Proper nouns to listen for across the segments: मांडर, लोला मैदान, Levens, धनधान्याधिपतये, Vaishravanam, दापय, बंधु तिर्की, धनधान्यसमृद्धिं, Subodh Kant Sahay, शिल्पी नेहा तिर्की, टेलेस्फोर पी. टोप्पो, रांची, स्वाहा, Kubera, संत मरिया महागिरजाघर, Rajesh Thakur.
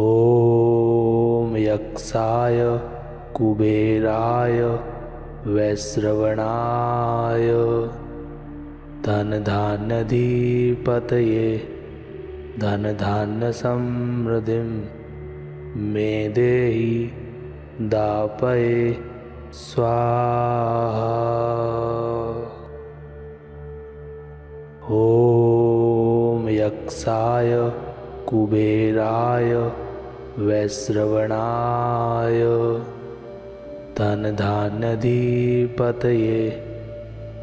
ओम यक्षाय कुबेराय वैश्रवणाय धन धान्यधिपतये धन धान्य समृद्धिं मे देहि दापये स्वाहा। ओम यक्षाय कुबेराय वैश्रवणाय धन धान्यधिपतये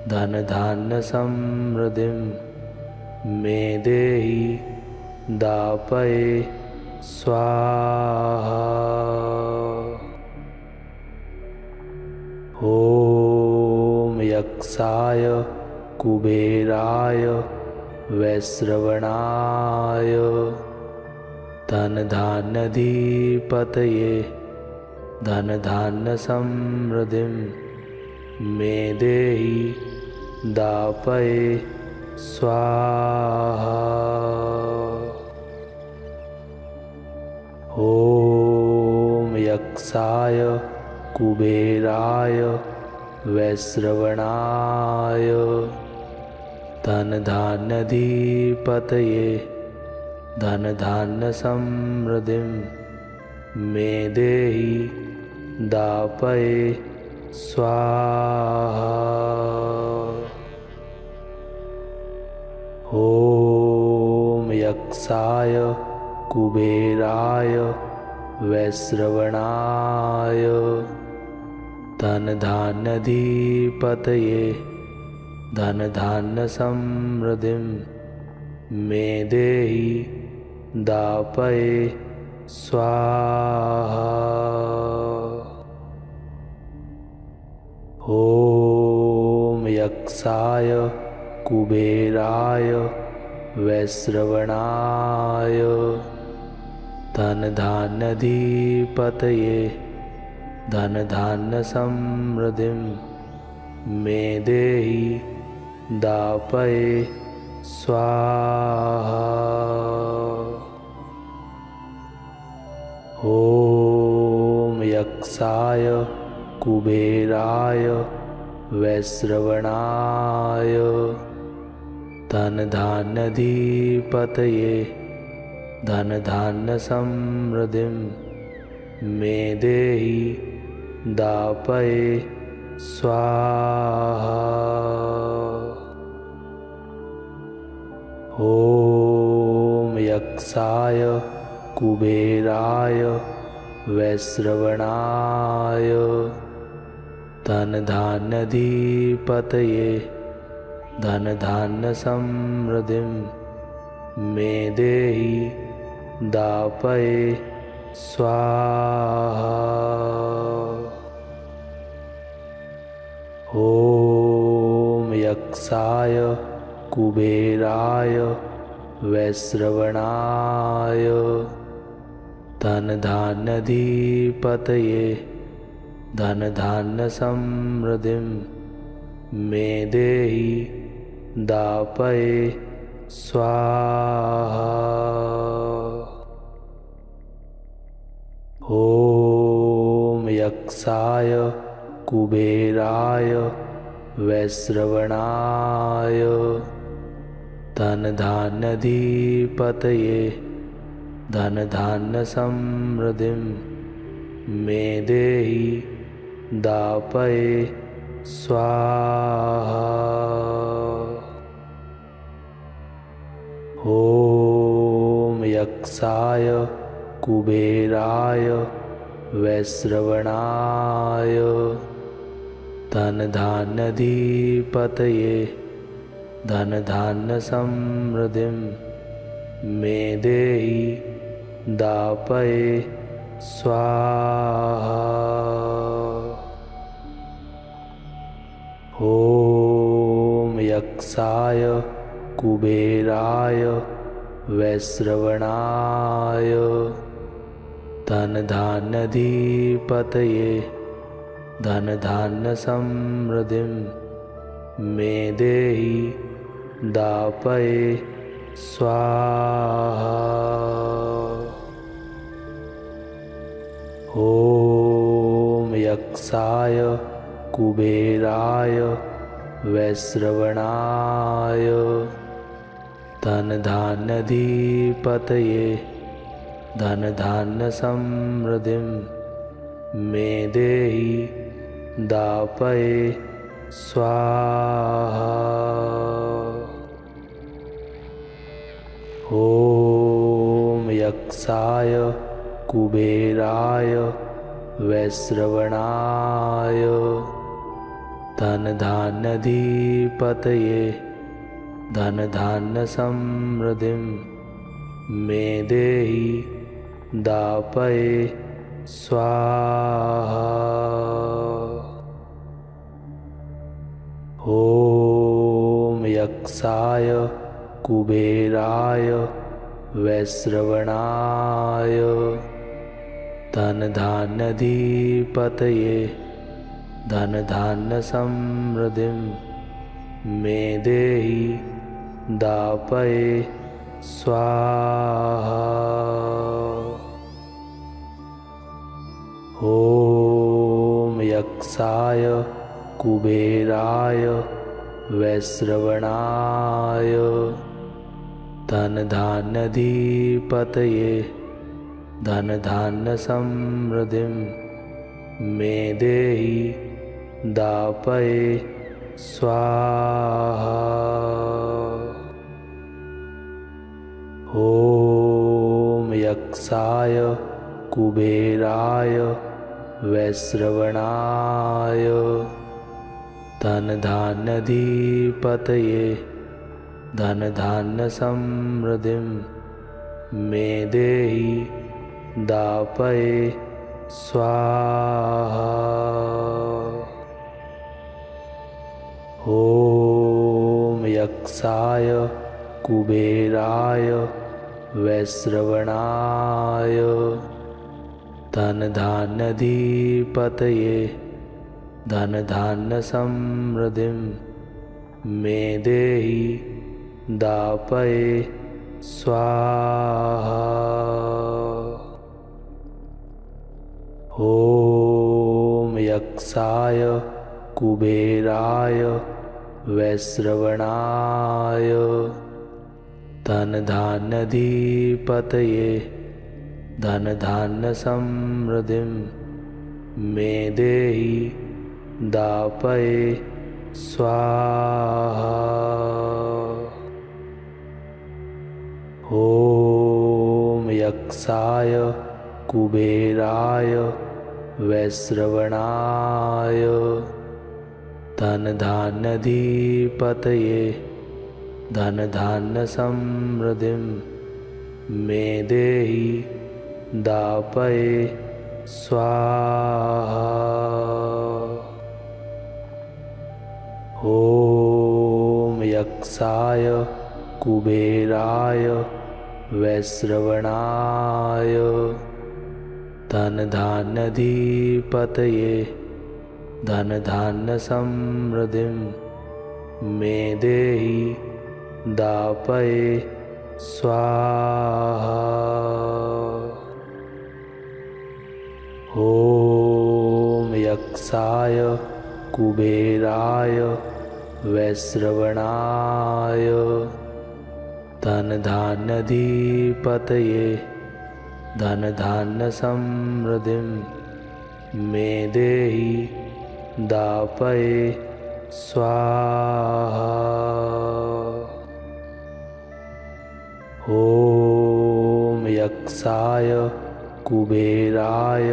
धन धान्य समृद्धिं मे देहि दापये स्वाहा। ओम यक्षाय कुबेराय वैश्रवणाय धन धान्यधिपतये धन धान्य समृद्धिं मे देहि दापये स्वाहा। ओम यक्षाय कुबेराय वैश्रवणाय धन धान्यधिपतये धन धान्य समृद्धिं मे देहि दापये स्वाहा। ओम यक्षाय कुबेराय वैश्रवणाय धन धान्यधिपतये धन धान्य समृद्धिं मे देहि दापये स्वाहा। ओम यक्षाय कुबेराय वैश्रवणाय धन धान्यधिपतये धन धान्य समृद्धिं मे देहि दापये स्वाहा। ओम यक्षाय कुबेराय वैश्रवणाय धन धान्यधिपतये धन धान्य समृद्धिं मे देहि दापये स्वाहा। ओम यक्षाय कुबेराय वैश्रवणाय धन धान्यधिपतये धन धान्य समृद्धिं मे देहि दापये स्वाहा। ओम यक्षाय कुबेराय वैश्रवणाय धन धान्यधिपतये धन धान्य समृद्धिं मे देहि दापये स्वाहा। ओम यक्षाय कुबेराय वैश्रवणाय धन धान्यधिपतये धन धान्य समृद्धिं मे देहि दापये स्वाहा। ओम यक्षाय कुबेराय वैश्रवणाय धन धान्यधिपतये धन धान्य समृद्धिं मे देहि दापये स्वाहा। ओम यक्षाय कुबेराय वैश्रवणाय धन धान्यधिपतये धन धान्य समृद्धिं मे देहि दापये स्वाहा। ओम यक्षाय कुबेराय वैश्रवणाय धनधान्यधिपतये धनधान्य समृद्धिं मे देहि दापये स्वाहा। ओम यक्षाय कुबेराय वैश्रवणाय धनधान्यधिपतये धनधान्य समृद्धिं मे देहि दापये स्वाहा। ओम यक्षाय कुबेराय वैश्रवणाय धनधान्यधिपतये धनधान्य समृद्धिं मे देहि दापये स्वाहा। ओम यक्षाय कुबेराय वैश्रवणाय धनधान्यधिपतये धनधान्य समृद्धिं मे देहि दापये स्वाहा। ओम यक्षाय कुबेराय वैश्रवणाय धनधान्यधिपतये धनधान्य समृद्धिं मे देहि दापये स्वाहा। ओम यक्षाय कुबेराय वैश्रवणाय धनधान्यधिपतये धनधान्य समृद्धिं मे देहि दापये स्वाहा। ओम यक्षाय कुबेराय वैश्रवणाय धनधान्यधिपतये धनधान्य समृद्धिं मे देहि दापये स्वाहा। ओम यक्षाय कुबेराय वैश्रवणाय धनधान्यधिपतये धनधान्य समृद्धिं मे देहि दापये स्वाहा। ओम यक्षाय कुबेराय वैश्रवणाय धनधान्यधिपतये धनधान्य समृद्धिं मे देहि दापये स्वाहा। ओम यक्षाय कुबेराय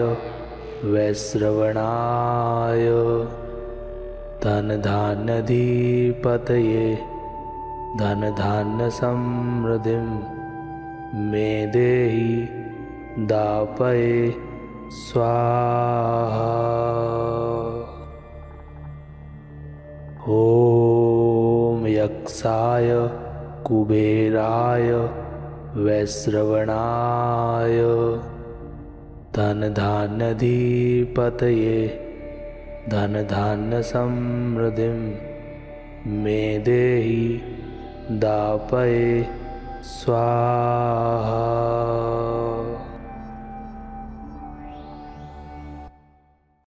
वैश्रवणाय धनधान्यधिपतये धनधान्य समृद्धिं मे देहि दापये स्वाहा। ओम यक्षाय कुबेराय वैश्रवणाय धनधान्यधिपतये धनधान्य समृद्धिं मे देहि दापये स्वाहा। ओम यक्षाय कुबेराय वैश्रवणाय धनधान्यधिपतये धनधान्य समृद्धिं मे देहि दापये स्वाहा।